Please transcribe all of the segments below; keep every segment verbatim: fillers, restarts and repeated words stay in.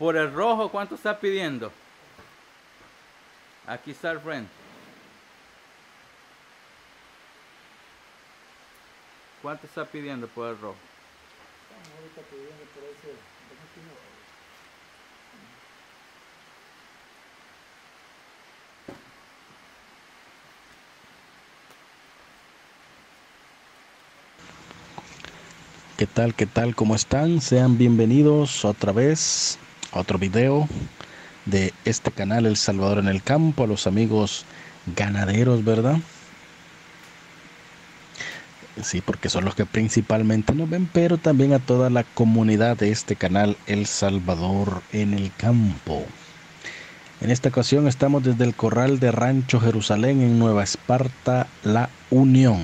Por el rojo, ¿cuánto está pidiendo? Aquí está el friend. ¿Cuánto está pidiendo por el rojo? Estamos ahorita pidiendo por ese... ¿Qué tal? ¿Qué tal? ¿Cómo están? Sean bienvenidos otra vez a otro video de este canal El Salvador en el Campo, a los amigos ganaderos, ¿verdad? Sí, porque son los que principalmente nos ven, pero también a toda la comunidad de este canal El Salvador en el Campo. En esta ocasión estamos desde el corral de Rancho Jerusalén en Nueva Esparta, La Unión,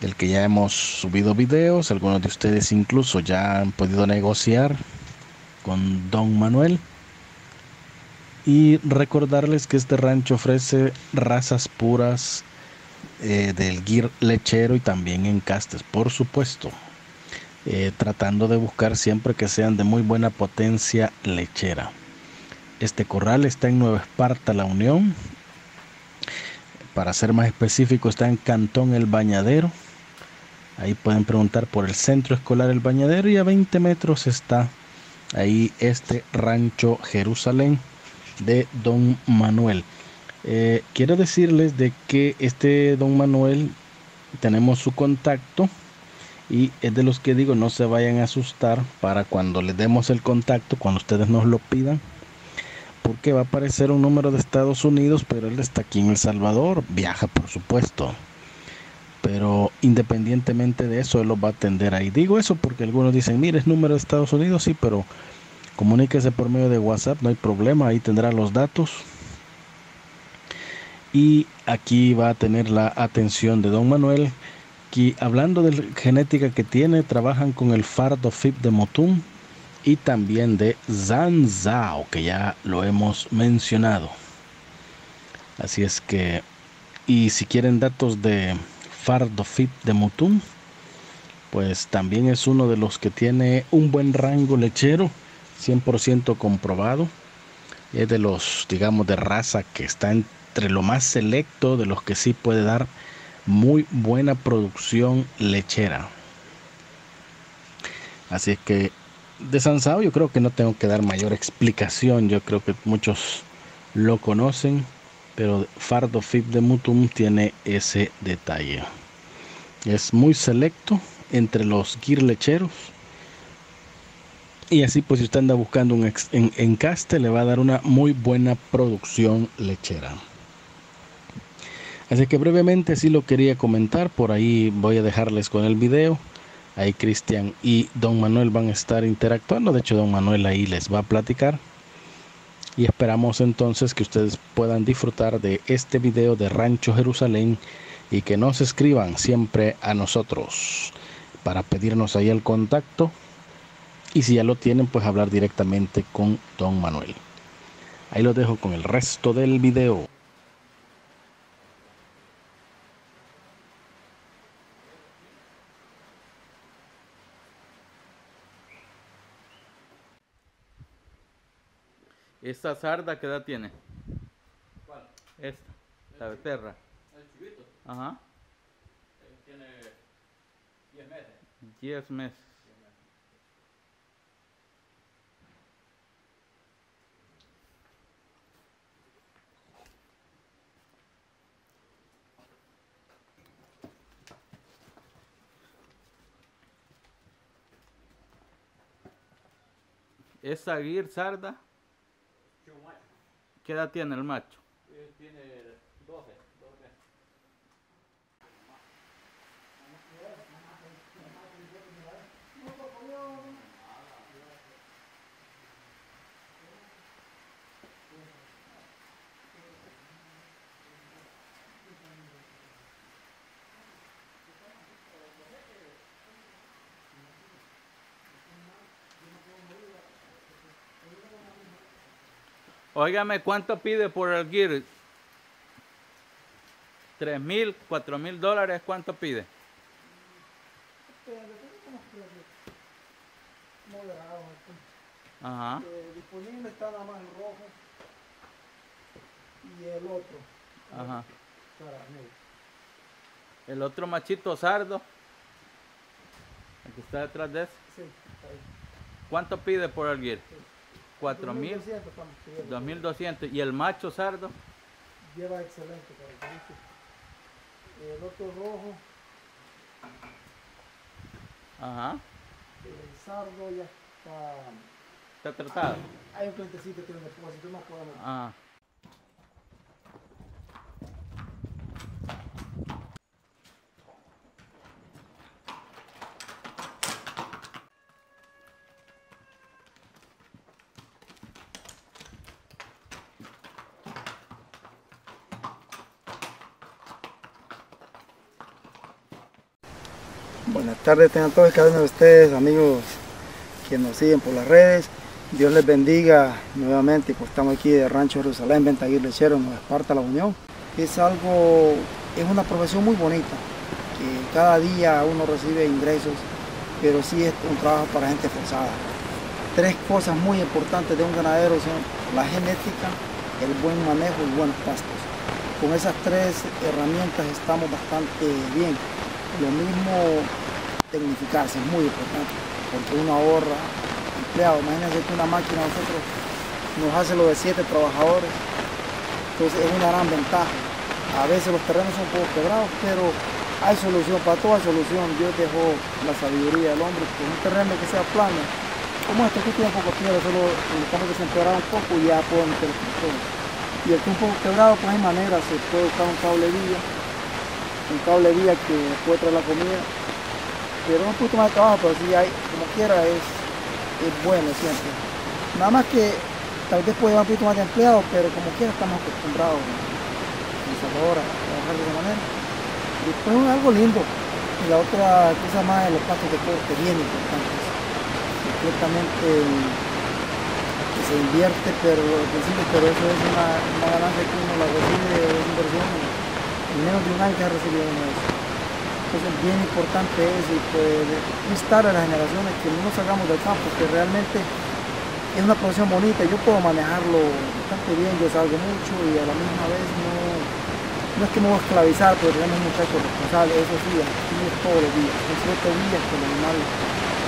del que ya hemos subido videos. Algunos de ustedes incluso ya han podido negociar con Don Manuel. Y recordarles que este rancho ofrece razas puras Eh, del Gyr lechero y también en castes, por supuesto, eh, tratando de buscar siempre que sean de muy buena potencia lechera. Este corral está en Nueva Esparta, La Unión. Para ser más específico, está en Cantón El Bañadero. Ahí pueden preguntar por el Centro Escolar El Bañadero, y a veinte metros está ahí este Rancho Jerusalén de Don Manuel. Eh, quiero decirles de que este Don Manuel, tenemos su contacto, y es de los que digo, no se vayan a asustar para cuando les demos el contacto, cuando ustedes nos lo pidan, porque va a aparecer un número de Estados Unidos, pero él está aquí en El Salvador, viaja por supuesto, pero independientemente de eso, él los va a atender ahí. Digo eso porque algunos dicen, mire, es número de Estados Unidos, sí, pero comuníquese por medio de WhatsApp, no hay problema, ahí tendrá los datos. Y aquí va a tener la atención de Don Manuel, que hablando de la genética que tiene, trabajan con el Fardo F I V de Mutum y también de Zanzao, que ya lo hemos mencionado. Así es que, y si quieren datos de Fardo F I V de Mutum, pues también es uno de los que tiene un buen rango lechero, cien por ciento comprobado. Es de los, digamos, de raza que está en entre lo más selecto de los que sí puede dar muy buena producción lechera. Así es que de Zanzao yo creo que no tengo que dar mayor explicación, yo creo que muchos lo conocen, pero Fardo F I V de Mutum tiene ese detalle. Es muy selecto entre los Gyr lecheros, y así pues si usted anda buscando un encaste, le va a dar una muy buena producción lechera. Así que brevemente sí lo quería comentar, por ahí voy a dejarles con el video. Ahí Cristian y Don Manuel van a estar interactuando, de hecho Don Manuel ahí les va a platicar. Y esperamos entonces que ustedes puedan disfrutar de este video de Rancho Jerusalén, y que nos escriban siempre a nosotros para pedirnos ahí el contacto. Y si ya lo tienen, pues hablar directamente con Don Manuel. Ahí los dejo con el resto del video. ¿Esta sarda qué edad tiene? ¿Cuál? Esta, la becerra. El chivito. Ajá. Tiene diez meses. diez meses. ¿Esta Gyr sarda? ¿Qué edad tiene el macho? Eh, tiene doce. Óigame, ¿cuánto pide por el Gyr? ¿Tres mil, cuatro mil dólares? ¿Cuánto pide? Ajá. Eh, disponible está nada más el rojo y el otro. Ajá. El, el otro machito sardo. El que está detrás de ese. Sí, está ahí. ¿Cuánto pide por el Gyr? Sí. cuatro mil. dos mil doscientos. ¿Y el macho sardo? Lleva excelente característica. El otro rojo. Ajá. El sardo ya está. Está tratado. Hay, hay un clientecito que tiene un depósito, no podemos. Ajá. Buenas tardes, tengan todos y cada uno de ustedes, amigos que nos siguen por las redes. Dios les bendiga nuevamente, pues estamos aquí de Rancho Jerusalén, venta Gyr lechero, Nueva Esparta, La Unión. Es algo, es una profesión muy bonita, que cada día uno recibe ingresos, pero sí es un trabajo para gente forzada. Tres cosas muy importantes de un ganadero son la genética, el buen manejo y buenos pastos. Con esas tres herramientas estamos bastante bien. Lo mismo tecnificarse es muy importante porque uno ahorra empleado. Imagínense que una máquina a nosotros nos hace lo de siete trabajadores, entonces es una gran ventaja. A veces los terrenos son un poco quebrados, pero hay solución para toda solución. Dios dejó la sabiduría del hombre con un terreno que sea plano, como este que tiene un poco tierra, solo necesitamos que se empeorara un poco y ya podemos meter el control. Y el que un poco quebrado, pues hay manera, se puede buscar un cable vía. un cable vía que puede traer la comida, pero no puedo tomar trabajo, pero si hay, como quiera, es, es bueno siempre. Nada más que tal vez puede llevar un poquito más de empleados, pero como quiera estamos acostumbrados en El Salvador a trabajar de esa manera. Después es algo lindo, y la otra cosa más es los pastos de corte, bien importantes, completamente que se invierte, pero, pero eso es una, una ganancia que uno la recibe de inversión. Menos de un año que ha recibido uno de eso. Entonces es bien importante eso, y poder instar a las generaciones que no nos salgamos del campo, que realmente es una profesión bonita. Yo puedo manejarlo bastante bien, yo salgo mucho y a la misma vez no, no es que me voy a esclavizar, pero tenemos muchachos responsables. Eso sí, aquí es todos los días, son siete días que el animal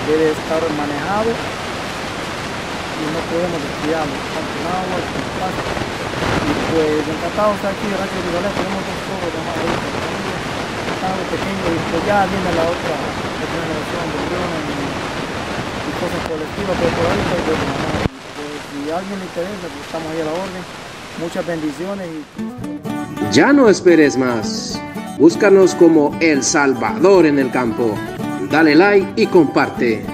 debe estar manejado y no podemos descuidarlo, tanto en agua, con plástico. Pues encantado estar aquí de Rancho Jerusalén, tenemos dos toros de más ahorita, estamos pequeños y pues ya viene la otra, la generación de leones y cosas colectivas, pero por ahorita pues, pues, si a alguien le interesa, pues estamos ahí a la orden, muchas bendiciones. Y... Ya no esperes más, búscanos como El Salvador en el Campo, dale like y comparte.